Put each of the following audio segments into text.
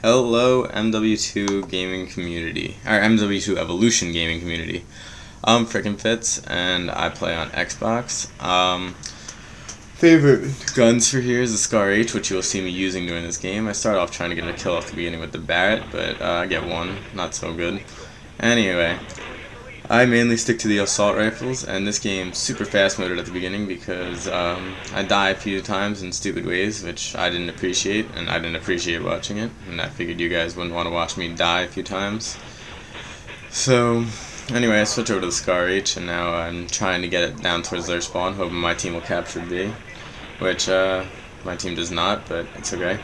Hello, mw2 gaming community, or mw2 evolution gaming community. I'm Frickin' Fitz, and I play on Xbox. Favorite guns for here is the Scar H, which you will see me using during this game. I started off trying to get a kill off the beginning with the Barrett, but I get one. Not so good. Anyway, I mainly stick to the assault rifles, and this game super fast motored at the beginning because I die a few times in stupid ways, which I didn't appreciate, and I didn't appreciate watching it, and I figured you guys wouldn't want to watch me die a few times. So anyway, I switch over to the Scar H, and now I'm trying to get it down towards their spawn, hoping my team will capture B, which my team does not, but it's okay.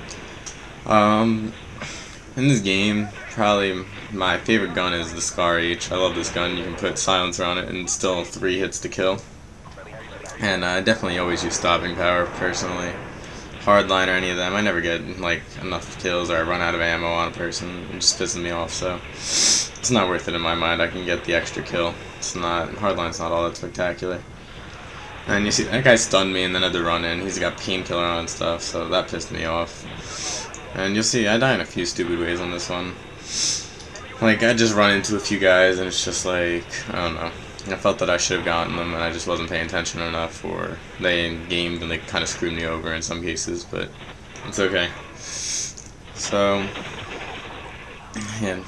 In this game, probably my favorite gun is the Scar H. I love this gun. You can put silencer on it and still 3 hits to kill. And I definitely always use stopping power, personally. Hardline or any of them, I never get like enough kills, or I run out of ammo on a person. It just pisses me off, so it's not worth it in my mind. I can get the extra kill. It's not, hardline's not all that spectacular. And you see, that guy stunned me and then had to run in. He's got painkiller on and stuff, so that pissed me off. And you'll see, I die in a few stupid ways on this one. Like, I just run into a few guys, and it's just like, I don't know. I felt that I should have gotten them, and I just wasn't paying attention enough, or they gamed and they kind of screwed me over in some cases, but it's okay. So, yeah.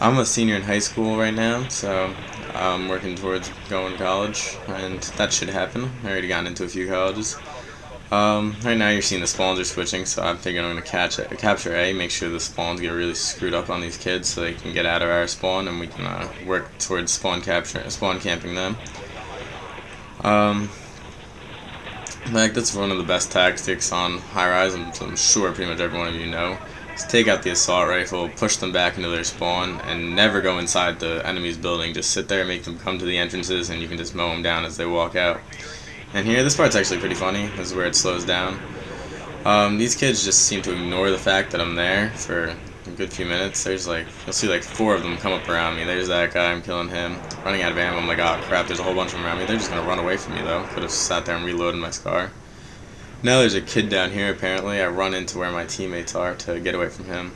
I'm a senior in high school right now, so I'm working towards going to college, and that should happen. I already got into a few colleges. Right now you're seeing the spawns are switching, so I'm figuring I'm going to capture A, make sure the spawns get really screwed up on these kids so they can get out of our spawn, and we can work towards spawn camping them. Like, that's one of the best tactics on Highrise, I'm sure pretty much every one of you know. Is take out the assault rifle, push them back into their spawn, and never go inside the enemy's building. Just sit there and make them come to the entrances, and you can just mow them down as they walk out. And here, this part's actually pretty funny. This is where it slows down. These kids just seem to ignore the fact that I'm there for a good few minutes. There's like, you'll see like 4 of them come up around me. There's that guy, I'm killing him. Running out of ammo, I'm like, oh crap, there's a whole bunch of them around me. They're just gonna run away from me though. Could have sat there and reloaded my Scar. Now there's a kid down here apparently. I run into where my teammates are to get away from him.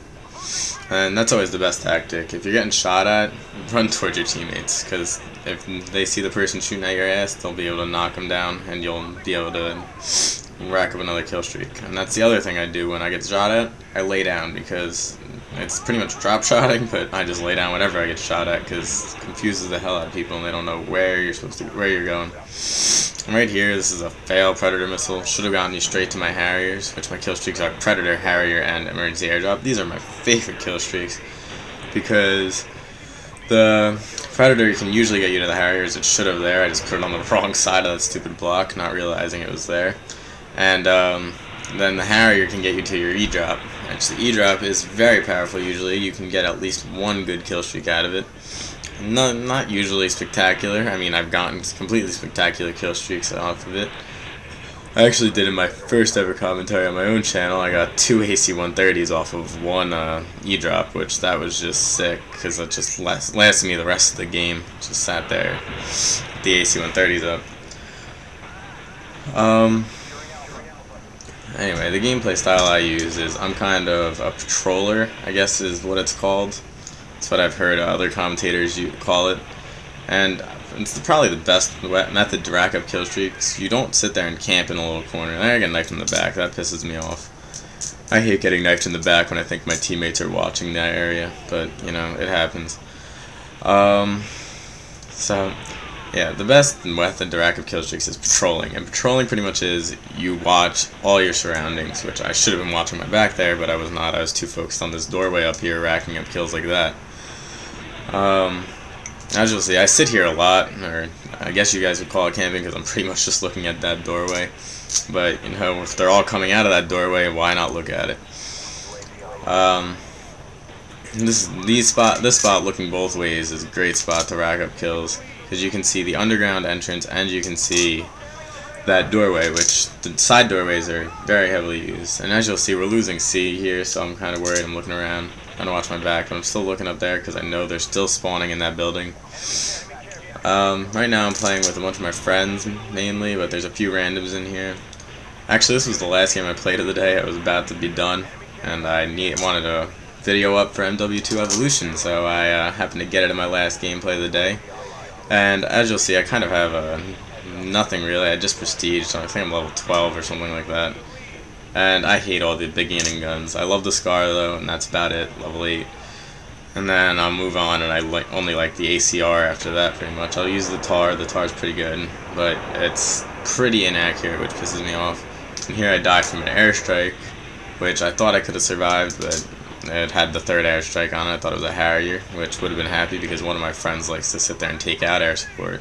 And that's always the best tactic. If you're getting shot at, run towards your teammates, because if they see the person shooting at your ass, they'll be able to knock them down, and you'll be able to rack up another kill streak. And that's the other thing I do when I get shot at. I lay down, because it's pretty much drop shotting, but I just lay down whenever I get shot at, because it confuses the hell out of people, and they don't know where you're going. And right here, this is a fail Predator missile. Should have gotten you straight to my Harriers, which my kill streaks are Predator, Harrier, and Emergency Airdrop. These are my favorite kill streaks because the Predator can usually get you to the Harriers. It should have there. I just put it on the wrong side of that stupid block, not realizing it was there. And then the Harrier can get you to your E-drop. The E-drop is very powerful usually. You can get at least one good kill streak out of it. No, not usually spectacular. I mean, I've gotten completely spectacular kill streaks off of it. I actually did in my first ever commentary on my own channel. I got 2 AC-130s off of one E-drop, which that was just sick because it just lasted me the rest of the game. Just sat there with the AC-130s up. Anyway, the gameplay style I use is I'm kind of a patroller, I guess is what it's called. That's what I've heard other commentators call it, and it's probably the best method to rack up kill streaks. You don't sit there and camp in a little corner. I get knifed in the back. That pisses me off. I hate getting knifed in the back when I think my teammates are watching that area, but you know, it happens. So yeah, the best method to rack up kill streaks is patrolling, and patrolling pretty much is you watch all your surroundings, which I should have been watching my back there, but I was not. I was too focused on this doorway up here racking up kills like that. As you'll see, I sit here a lot, or I guess you guys would call it camping because I'm pretty much just looking at that doorway. But, you know, if they're all coming out of that doorway, why not look at it? This spot looking both ways is a great spot to rack up kills because you can see the underground entrance and you can see that doorway, which the side doorways are very heavily used. And as you'll see, we're losing C here, so I'm kind of worried. I'm looking around, trying to watch my back, but I'm still looking up there because I know they're still spawning in that building. Right now I'm playing with a bunch of my friends mainly, but there's a few randoms in here. Actually, this was the last game I played of the day. I was about to be done, and I wanted a video up for mw2 evolution, so I happened to get it in my last gameplay of the day. And as you'll see, I kind of have nothing really. I just prestige, so I think I'm level 12 or something like that. And I hate all the beginning guns. I love the Scar though, and that's about it. Level 8. And then I'll move on, and I only like the ACR after that, pretty much. I'll use the TAR. The TAR's pretty good, but it's pretty inaccurate, which pisses me off. And here I died from an airstrike, which I thought I could have survived, but it had the third airstrike on it. I thought it was a Harrier, which would have been happy because one of my friends likes to sit there and take out air support.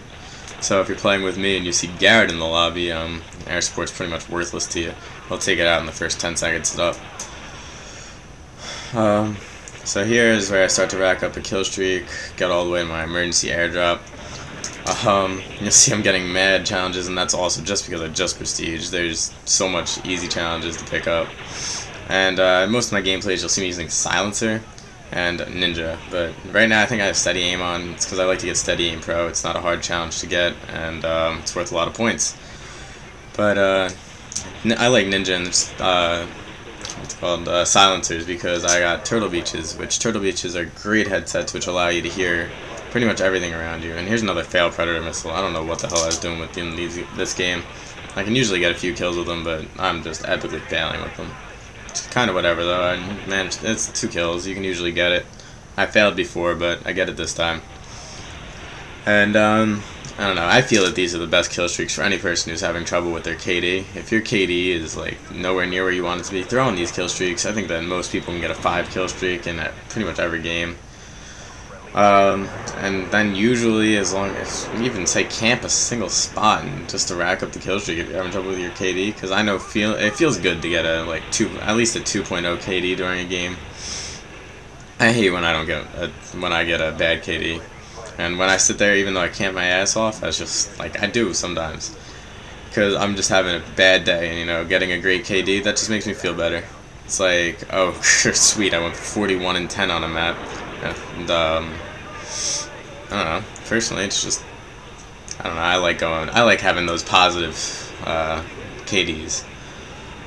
So if you're playing with me and you see Garrett in the lobby, air support's pretty much worthless to you. I'll take it out in the first 10 seconds it's up. So here is where I start to rack up a kill streak, get all the way to my emergency airdrop. You'll see I'm getting mad challenges, and that's also just because I just prestige. There's so much easy challenges to pick up. And most of my gameplays you'll see me using silencer and ninja, but right now I think I have steady aim on. It's because I like to get steady aim pro. It's not a hard challenge to get, and it's worth a lot of points. But I like ninja and it's called silencers because I got Turtle Beaches, which Turtle Beaches are great headsets which allow you to hear pretty much everything around you. And here's another failed Predator missile. I don't know what the hell I was doing with them this game. I can usually get a few kills with them, but I'm just epically failing with them. It's kind of whatever though. I managed. It's 2 kills. You can usually get it. I failed before, but I get it this time. And I don't know. I feel that these are the best kill streaks for any person who's having trouble with their KD. If your KD is like nowhere near where you want it to be, throw in these kill streaks. I think that most people can get a 5 kill streak in pretty much every game. And then usually, as long as you even say camp a single spot and just to rack up the kill streak if you're having trouble with your KD, because I know it feels good to get a at least a 2.0 KD during a game. I hate when I don't get a bad KD, and when I sit there, even though I camp my ass off, that's just like I do sometimes, because I'm just having a bad day, and you know, getting a great KD that just makes me feel better. It's like, oh sweet, I went 41 and 10 on a map. And, I don't know, personally, it's just, I don't know, I like having those positive, KDs.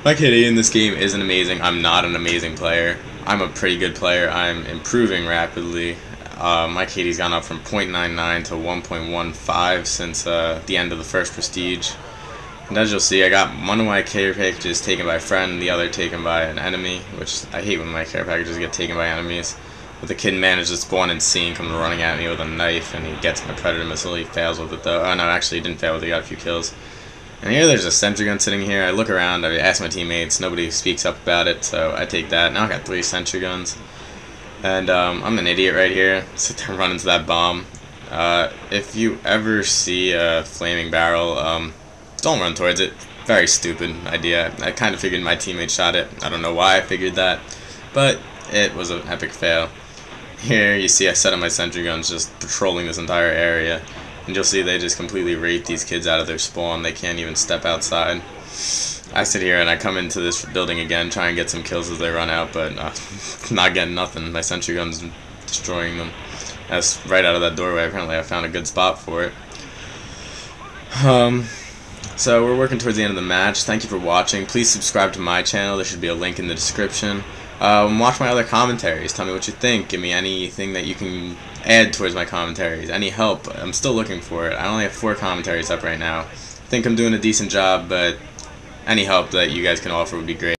My KD in this game isn't amazing. I'm not an amazing player. I'm a pretty good player. I'm improving rapidly. My KD's gone up from 0.99 to 1.15 since, the end of the first prestige. And as you'll see, I got one of my care packages taken by a friend, and the other taken by an enemy, which I hate when my care packages get taken by enemies. But the kid managed to spawn and see him come running at me with a knife, and he gets my Predator missile. He fails with it though. Oh no, actually he didn't fail with it, he got a few kills. And here there's a sentry gun sitting here. I look around, I ask my teammates, nobody speaks up about it, so I take that. Now I got 3 sentry guns. And I'm an idiot right here. Sit there and run into that bomb. If you ever see a flaming barrel, don't run towards it. Very stupid idea. I kind of figured my teammate shot it. I don't know why I figured that, but it was an epic fail. Here you see I set up my sentry guns just patrolling this entire area, and you'll see they just completely rape these kids out of their spawn. They can't even step outside. I sit here and I come into this building again, try and get some kills as they run out, but not getting nothing. My sentry guns destroying them. That's right out of that doorway. Apparently I found a good spot for it. So we're working towards the end of the match. Thank you for watching. Please subscribe to my channel. There should be a link in the description. Watch my other commentaries. Tell me what you think. Give me anything that you can add towards my commentaries. Any help. I'm still looking for it. I only have 4 commentaries up right now. I think I'm doing a decent job, but any help that you guys can offer would be great.